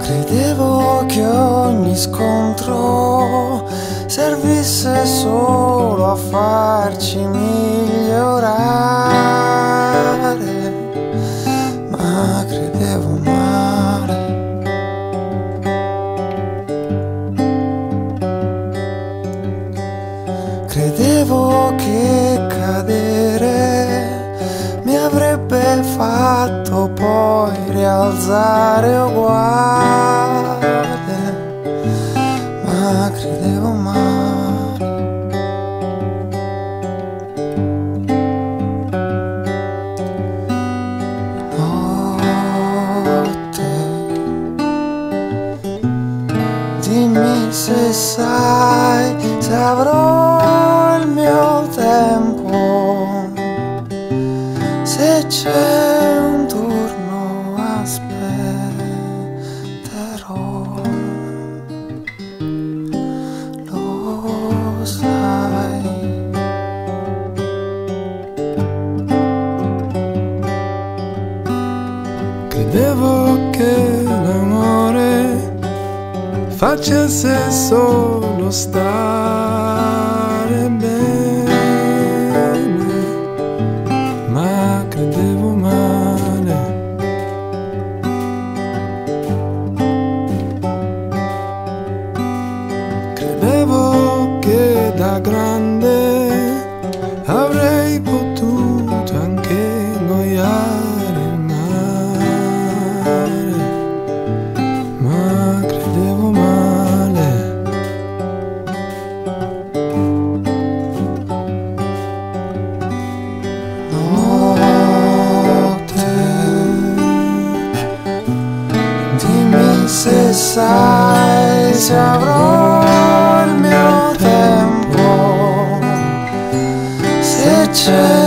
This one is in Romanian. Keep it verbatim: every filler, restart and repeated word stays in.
Credevo che ogni scontro servisse solo a farci migliorare, ma credevo male. Credevo che cadere mi avrebbe fatto poi rialzare uguale. Ma credevo male. Notte, dimmi se sai se avrò il mio tempo, se c'è un turno aspetterò. Credevo che l'amore facesse solo stare bene, ma credevo male. Credevo che da grande avrei potuto anche noiare. Se sai se avrò il mio tempo, se c'è